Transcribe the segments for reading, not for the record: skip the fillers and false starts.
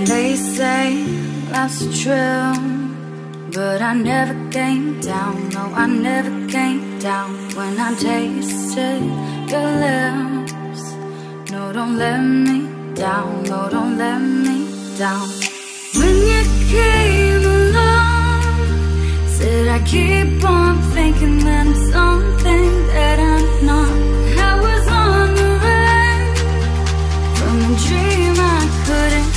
They say life's true, but I never came down. No, I never came down. When I tasted your lips, no, don't let me down. No, don't let me down. When you came along, said I keep on thinking that it's something that I'm not. I was on the run from a dream I couldn't.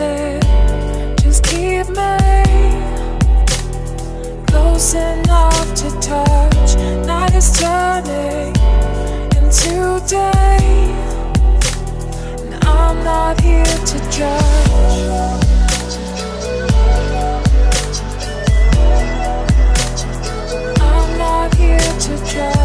closer, just keep me close enough to touch. Night is turning into day, and I'm not here to judge. I'm not here to judge.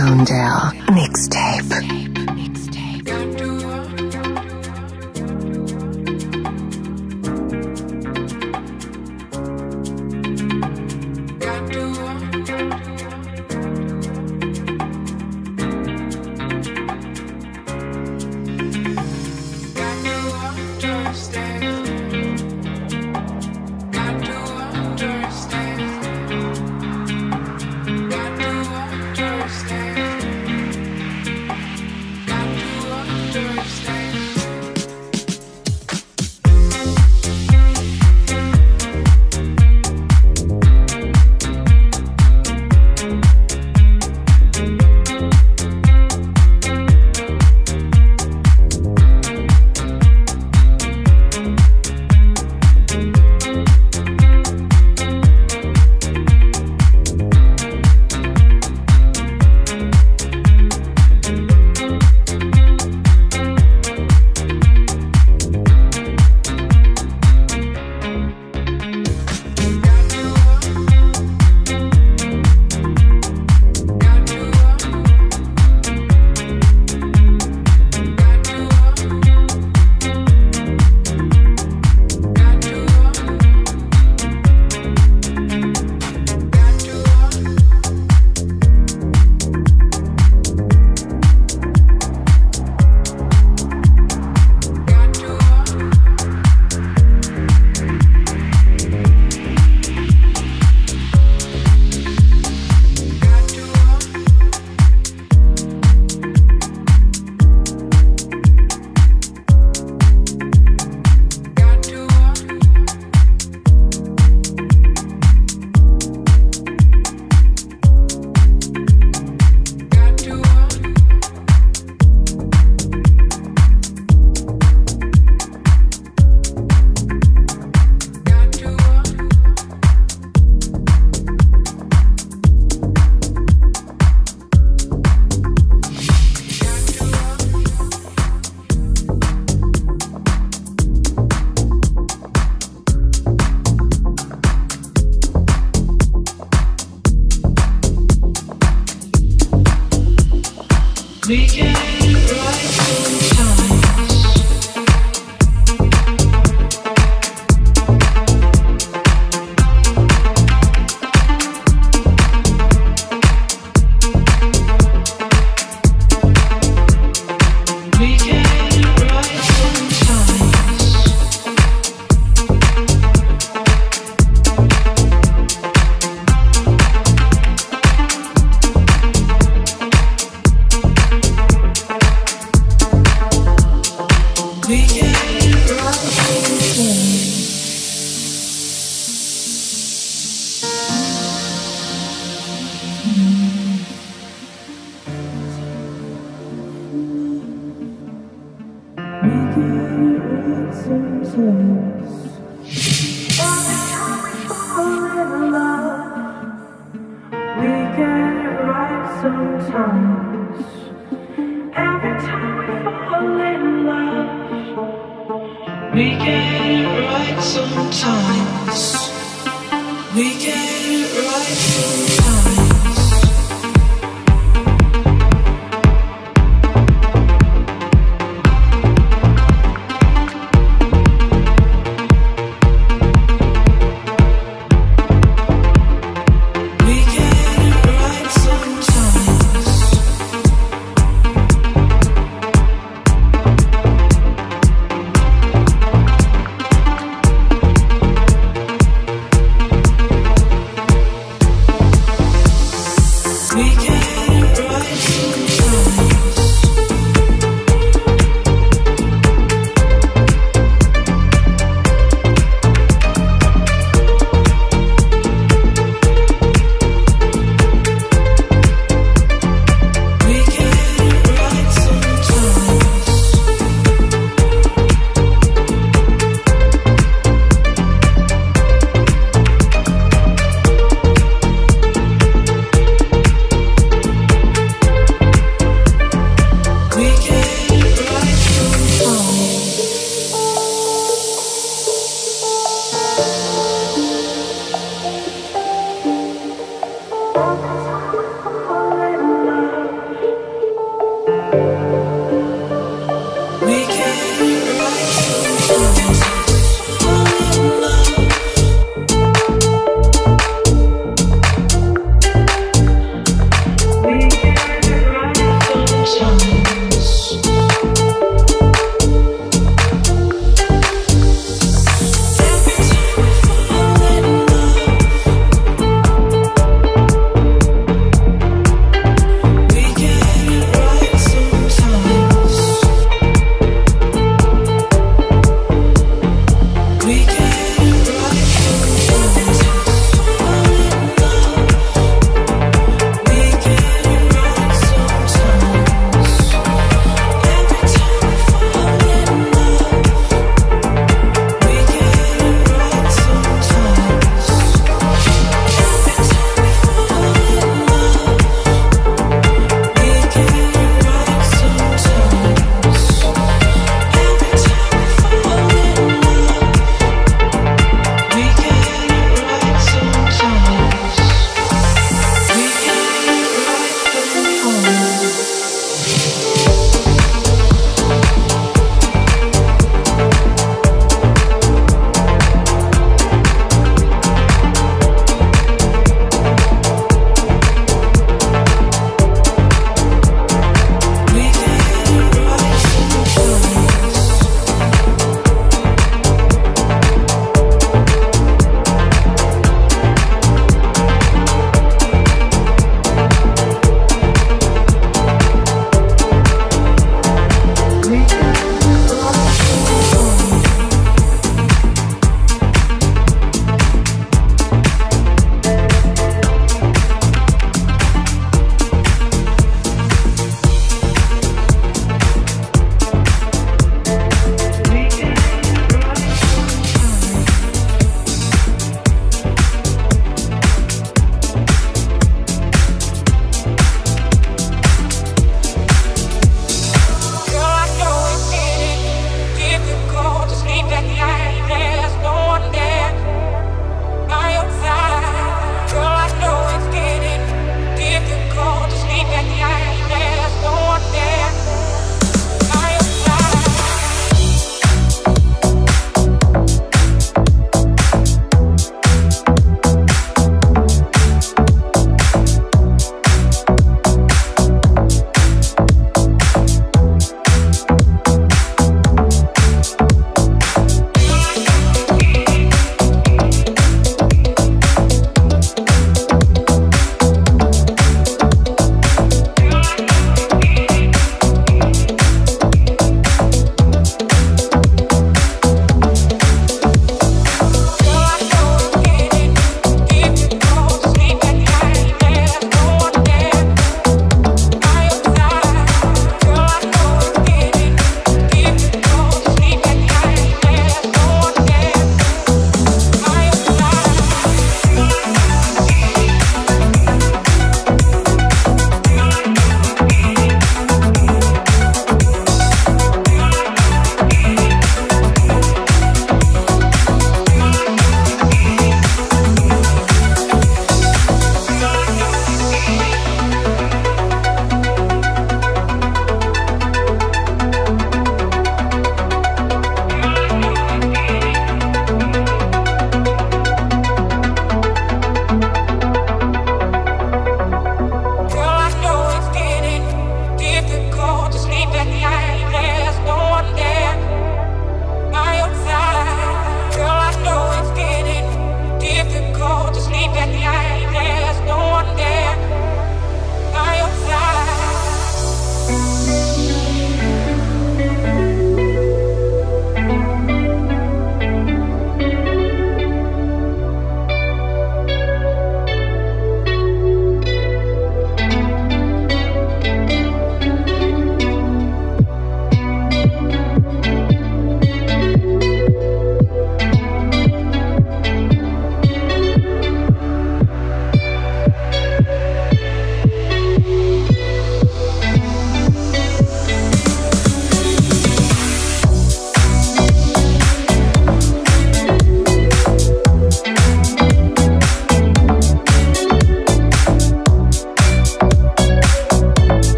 Soundell mixtape.